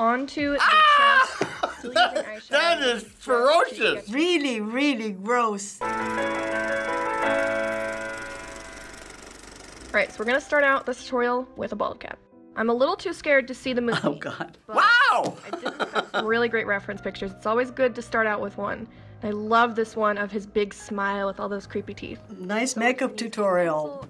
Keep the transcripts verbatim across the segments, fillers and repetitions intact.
onto the ah! chest. Sleeve and eyeshadow. That is ferocious. Really, really gross. All right, so we're gonna start out this tutorial with a bald cap. I'm a little too scared to see the movie. Oh God! Wow! I did have some really great reference pictures. It's always good to start out with one. I love this one of his big smile with all those creepy teeth. Nice so makeup tutorial.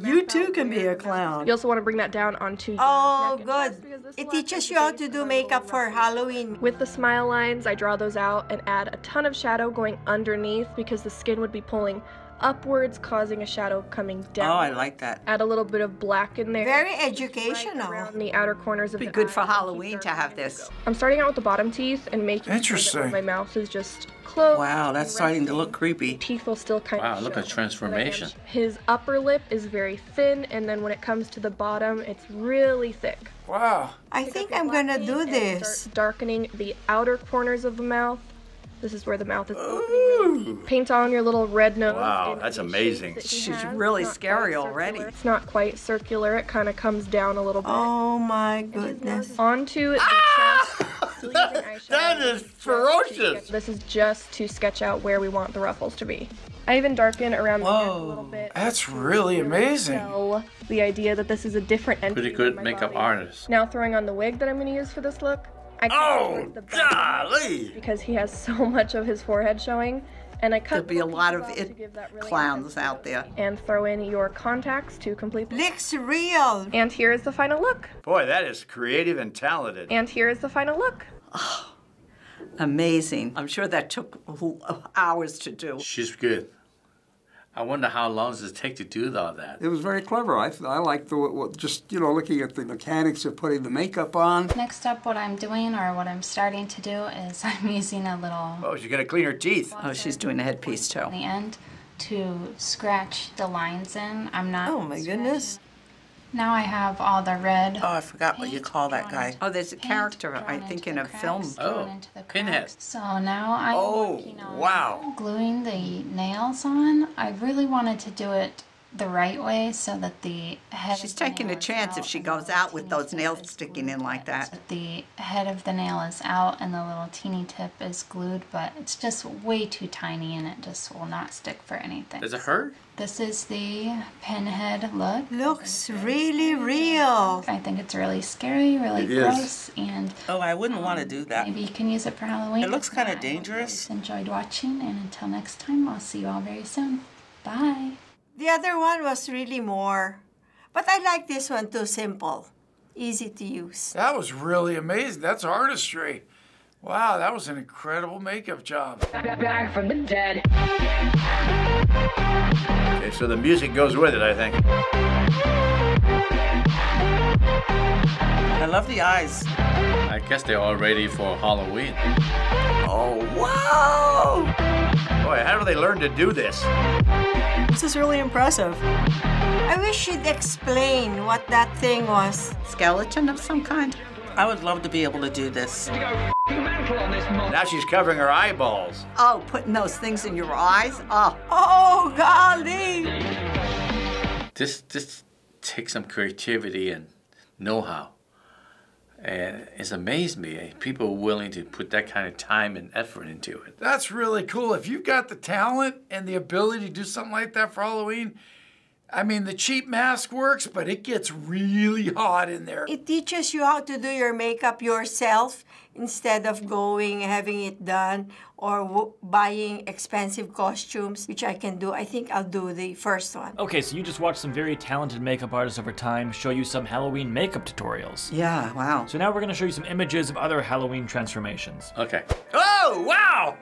You too can be a clown. You also want to bring that down onto your oh, neck good. It teaches you how to do makeup for Halloween. With the smile lines, I draw those out and add a ton of shadow going underneath because the skin would be pulling upwards, causing a shadow coming down. Oh, I like that. Add a little bit of black in there. Very educational. Right around the outer corners of the eye. It'd be good for Halloween to have this. I'm starting out with the bottom teeth and making sure that my mouth is just closed. Wow, that's starting to look creepy. Teeth will still kind of show. Wow, look at transformation. His upper lip is very thin, and then when it comes to the bottom, it's really thick. Wow. I think I'm gonna do this. Darkening the outer corners of the mouth. This is where the mouth is opening. Paint on your little red nose. Wow, that's amazing. She's really scary already. It's not quite circular. It kind of comes down a little bit. Oh my goodness. Onto the chest. That is ferocious. This is just to sketch out where we want the ruffles to be. I even darken around the neck a little bit. That's really amazing. The idea that this is a different entity. Pretty good makeup artist. Now throwing on the wig that I'm going to use for this look. I oh, golly! Because he has so much of his forehead showing, and I cut. There'll be a lot of it really clowns out there. And throw in your contacts to complete. Looks real. And here is the final look. Boy, that is creative and talented. And here is the final look. Oh, amazing! I'm sure that took hours to do. She's good. I wonder how long does it take to do all that? It was very clever. I, I liked the, just, you know, looking at the mechanics of putting the makeup on. Next up, what I'm doing or what I'm starting to do is I'm using a little... Oh, she's going to clean her teeth. Oh, she's doing a headpiece, too. ...in the end to scratch the lines in. I'm not... Oh, my scratching. Goodness. Now I have all the red... Oh, I forgot what you call that guy. Oh, there's a character, I think, in a film. Oh, Pinhead. So now I'm working on... Oh, wow. ...gluing the nails on. I really wanted to do it the right way so that the head... She's taking a chance if she goes out with those nails sticking in like that. The head of the nail is out and the little teeny tip is glued, but it's just way too tiny and it just will not stick for anything. Does it hurt? This is the Pinhead look. Looks really real. I think it's really scary, really gross, and... Oh, I wouldn't um, want to do that. Maybe you can use it for Halloween. It looks kind of dangerous. Enjoyed watching, and until next time, I'll see you all very soon. Bye. The other one was really more, but I like this one too, simple, easy to use. That was really amazing. That's artistry. Wow, that was an incredible makeup job. Back from the dead. Okay, so the music goes with it, I think. I love the eyes. I guess they're all ready for Halloween. Oh, wow! Boy, how do they learn to do this? This is really impressive. I wish you'd explain what that thing was. Skeleton of some kind. I would love to be able to do this. Now she's covering her eyeballs. Oh, putting those things in your eyes? Oh, oh golly! This, this takes some creativity and know-how. And it's amazed me, people are willing to put that kind of time and effort into it. That's really cool. If you've got the talent and the ability to do something like that for Halloween, I mean, the cheap mask works, but it gets really hot in there. It teaches you how to do your makeup yourself instead of going, having it done, or w buying expensive costumes, which I can do. I think I'll do the first one. Okay, so you just watched some very talented makeup artists over time show you some Halloween makeup tutorials. Yeah, wow. So now we're gonna show you some images of other Halloween transformations. Okay. Oh, wow!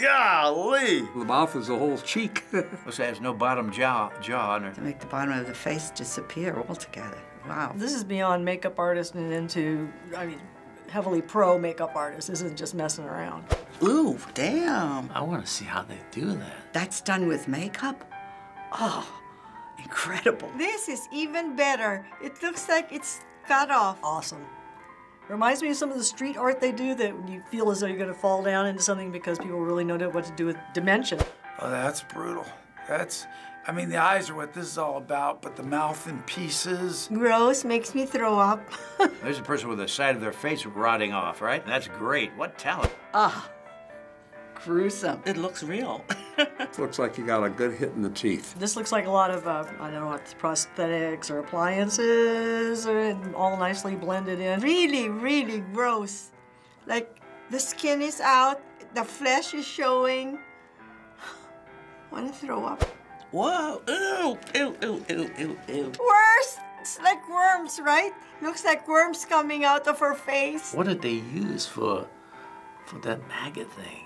Golly! The mouth is the whole cheek. Looks like there's no bottom jaw, jaw on her. To make the bottom of the face disappear altogether. Wow. This is beyond makeup artist and into, I mean, heavily pro makeup artist. This isn't just messing around. Ooh, damn. I want to see how they do that. That's done with makeup? Oh, incredible. This is even better. It looks like it's cut off. Awesome. Reminds me of some of the street art they do that you feel as though you're going to fall down into something because people really know what to do with dimension. Oh, that's brutal. That's, I mean, the eyes are what this is all about, but the mouth in pieces. Gross, makes me throw up. There's a person with the side of their face rotting off, right? That's great. What talent. Ah, gruesome. It looks real. Looks like you got a good hit in the teeth. This looks like a lot of, uh, I don't know what, prosthetics or appliances, and all nicely blended in. Really, really gross. Like, the skin is out, the flesh is showing. I want to throw up. Whoa, ew, ew, ew, ew, ew, ew. Worse! It's like worms, right? Looks like worms coming out of her face. What did they use for, for that maggot thing?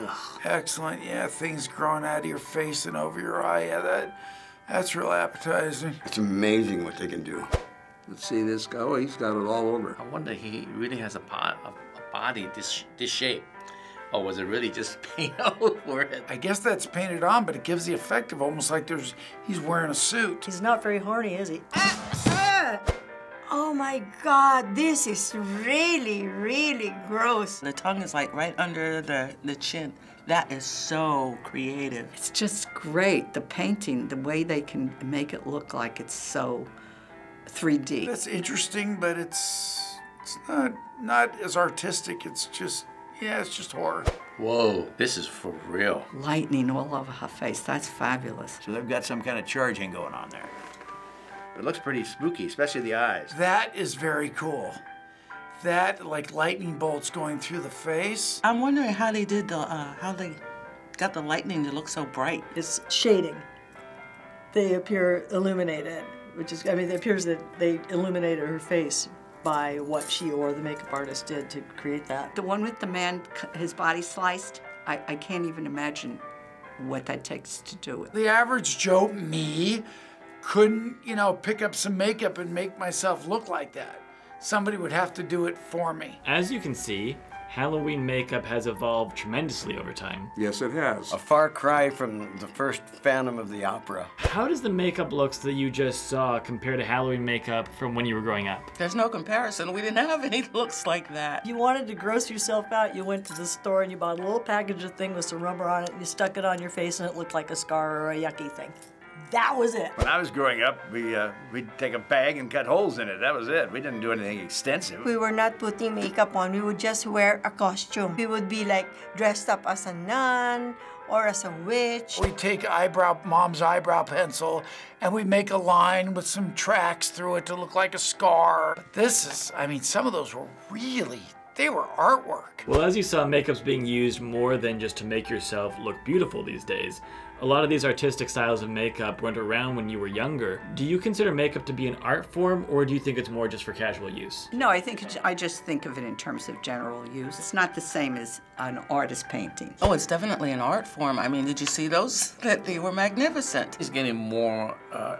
Ugh. Excellent, yeah, things growing out of your face and over your eye. Yeah, that, that's real appetizing. It's amazing what they can do. Let's see this guy, oh, he's got it all over. I wonder he really has a, pot, a, a body this, this shape. Or was it really just paint over it? I guess that's painted on, but it gives the effect of almost like there's he's wearing a suit. He's not very horny, is he? Ah, ah. Oh my God, this is really, really gross. The tongue is like right under the, the chin. That is so creative. It's just great, the painting, the way they can make it look like it's so three D. That's interesting, but it's, it's not, not as artistic, it's just, yeah, it's just horror. Whoa, this is for real. Lightning all over her face, that's fabulous. So they've got some kind of charging going on there. It looks pretty spooky, especially the eyes. That is very cool. That, like lightning bolts going through the face. I'm wondering how they did the, uh, how they got the lightning to look so bright. It's shading. They appear illuminated, which is, I mean, it appears that they illuminated her face by what she or the makeup artist did to create that. The one with the man, his body sliced, I, I can't even imagine what that takes to do it. The average Joe, me, couldn't, you know, pick up some makeup and make myself look like that. Somebody would have to do it for me. As you can see, Halloween makeup has evolved tremendously over time. Yes, it has. A far cry from the first Phantom of the Opera. How does the makeup looks that you just saw compare to Halloween makeup from when you were growing up? There's no comparison. We didn't have any looks like that. You wanted to gross yourself out. You went to the store and you bought a little package of thing with some rubber on it and you stuck it on your face and it looked like a scar or a yucky thing. That was it. When I was growing up, we, uh, we'd take a bag and cut holes in it. That was it. We didn't do anything extensive. We were not putting makeup on. We would just wear a costume. We would be like dressed up as a nun or as a witch. We'd take eyebrow, mom's eyebrow pencil and we'd make a line with some tracks through it to look like a scar. But this is, I mean, some of those were really, they were artwork. Well, as you saw, makeup's being used more than just to make yourself look beautiful these days. A lot of these artistic styles of makeup weren't around when you were younger. Do you consider makeup to be an art form, or do you think it's more just for casual use? No, I think it's, I just think of it in terms of general use. It's not the same as an artist painting. Oh, it's definitely an art form. I mean, did you see those? That they were magnificent. It's getting more uh,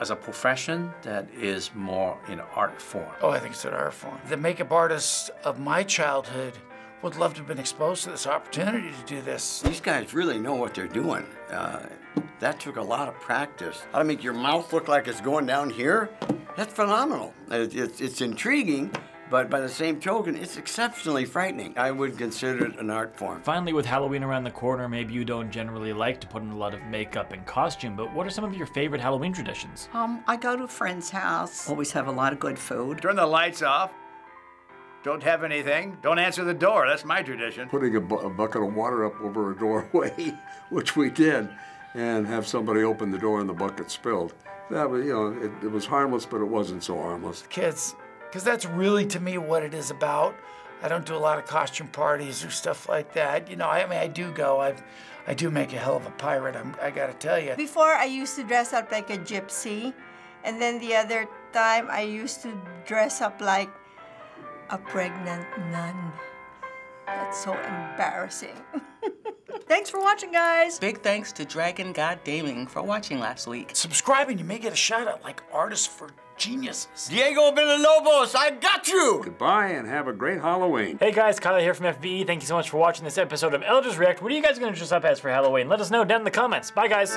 as a profession that is more an art form. Oh, I think it's an art form. The makeup artists of my childhood would love to have been exposed to this opportunity to do this. These guys really know what they're doing. Uh, that took a lot of practice. How to make your mouth look like it's going down here, that's phenomenal. It, it, it's intriguing, but by the same token, it's exceptionally frightening. I would consider it an art form. Finally, with Halloween around the corner, maybe you don't generally like to put in a lot of makeup and costume, but what are some of your favorite Halloween traditions? Um, I go to a friend's house, always have a lot of good food. Turn the lights off. Don't have anything. Don't answer the door. That's my tradition. Putting a, bu a bucket of water up over a doorway, which we did, and have somebody open the door and the bucket spilled. That was, you know, it, it was harmless, but it wasn't so harmless. Kids, because that's really to me what it is about. I don't do a lot of costume parties or stuff like that. You know, I, I mean, I do go. I, I do make a hell of a pirate. I'm, I gotta tell you. Before I used to dress up like a gypsy, and then the other time I used to dress up like a pregnant nun. That's so embarrassing. Thanks for watching, guys. Big thanks to Dragon God Daming for watching last week. Subscribe and you may get a shout out like artists for geniuses. Diego Villalobos, I got you! Goodbye and have a great Halloween. Hey guys, Kyle here from F B E. Thank you so much for watching this episode of Elders React. What are you guys gonna dress up as for Halloween? Let us know down in the comments. Bye guys.